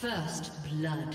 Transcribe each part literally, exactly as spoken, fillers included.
First blood.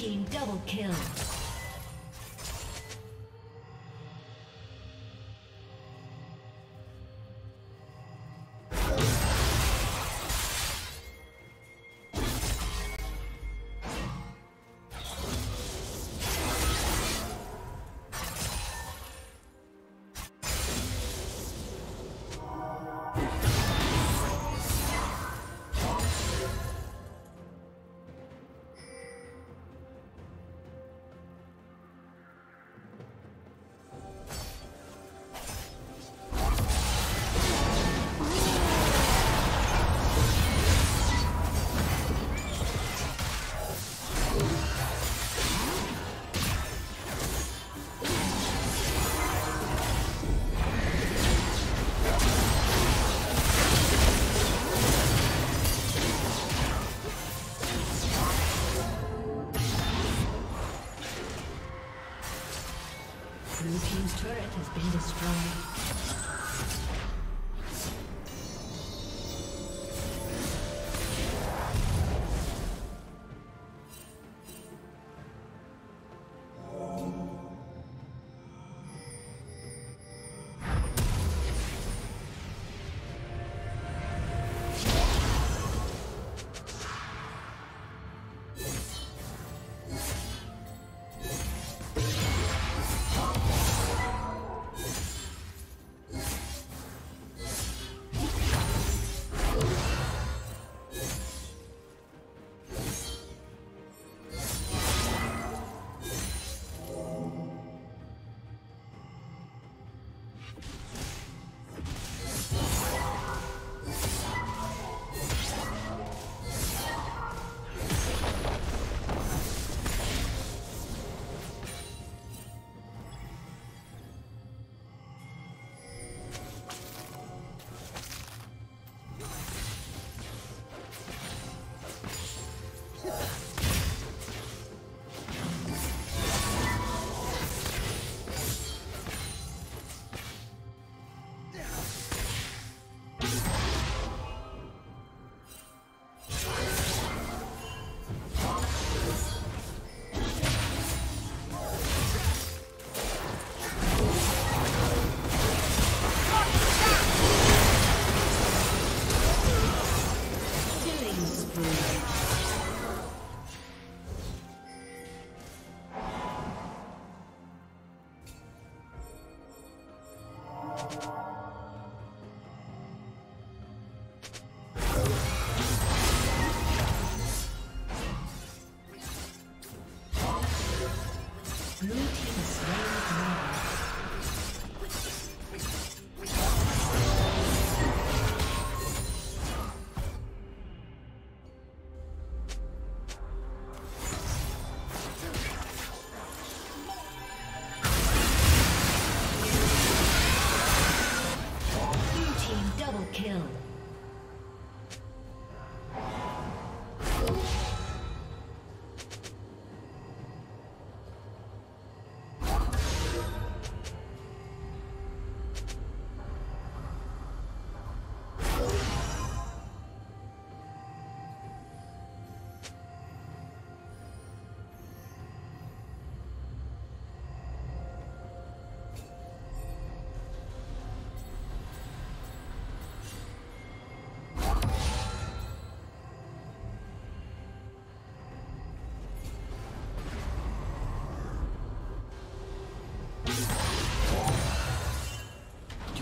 team double kill.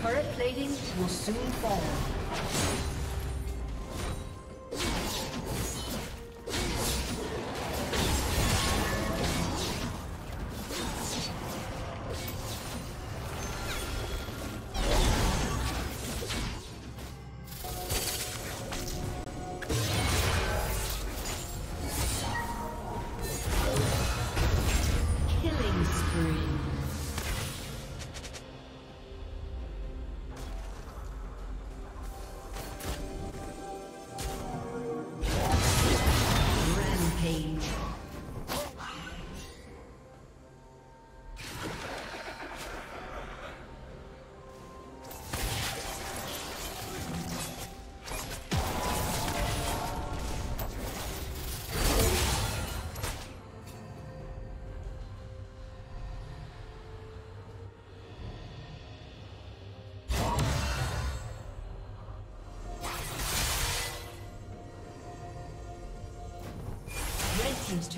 Turret plating will soon fall. team's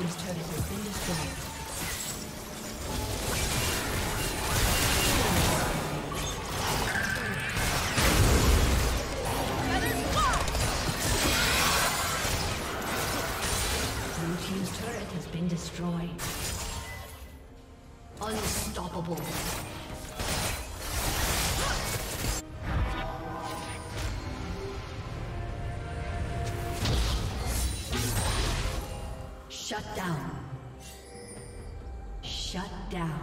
His turret has been destroyed. Shut down. Shut down.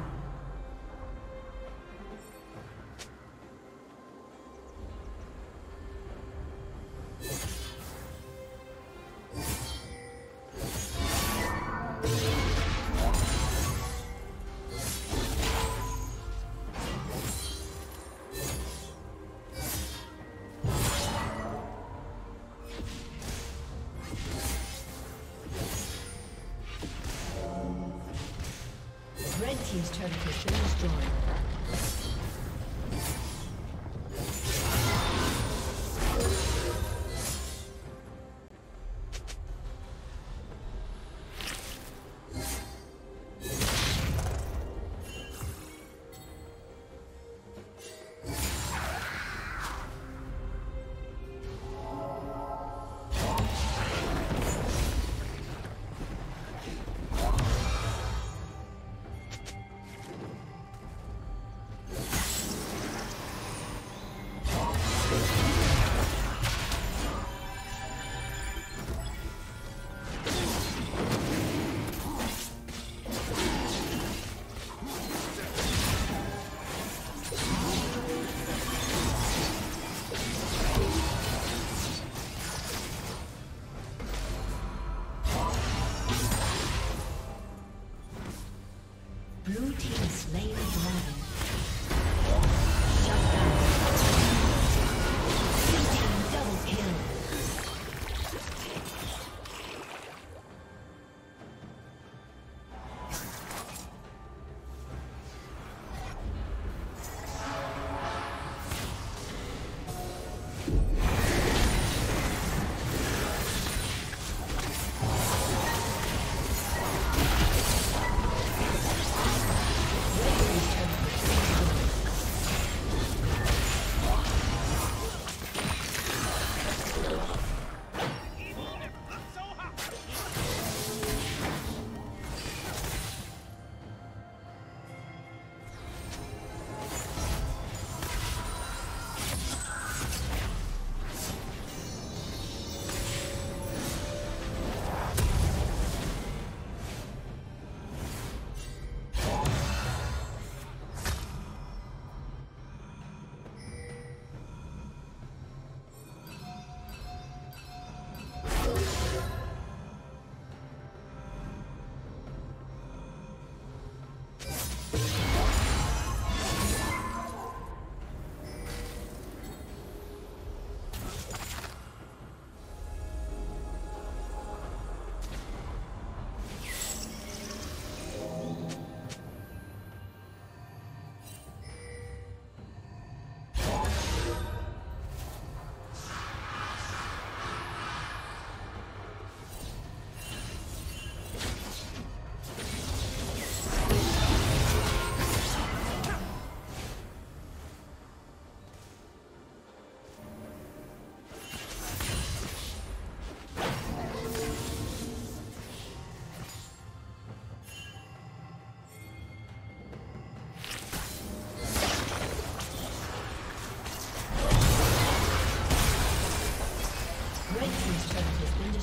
Team's turret has been destroyed.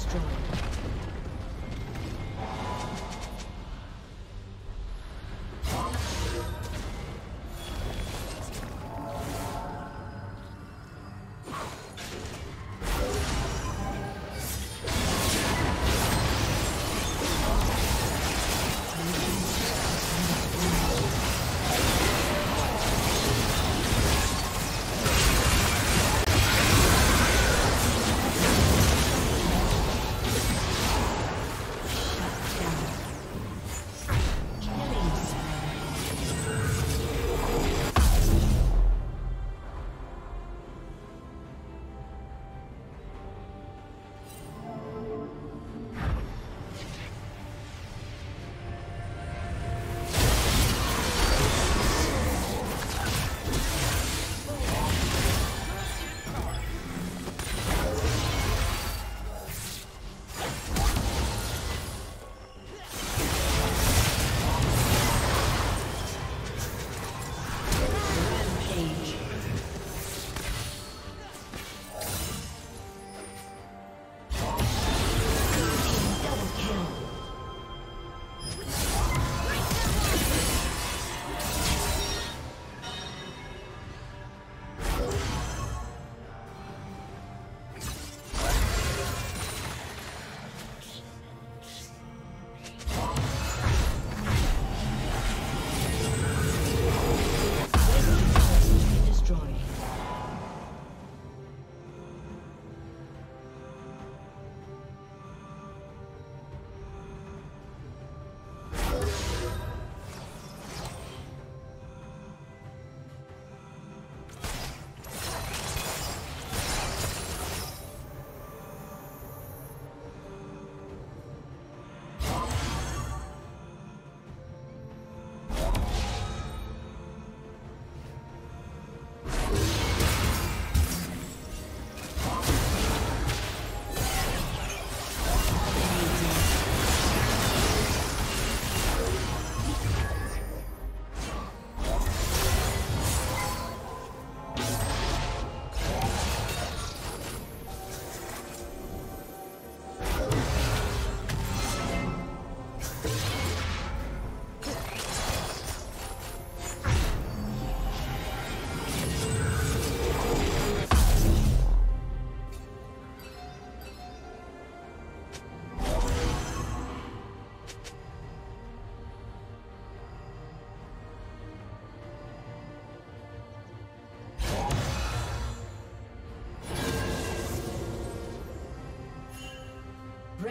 destroyed.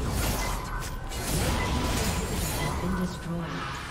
Red Team's inhibitor has been destroyed.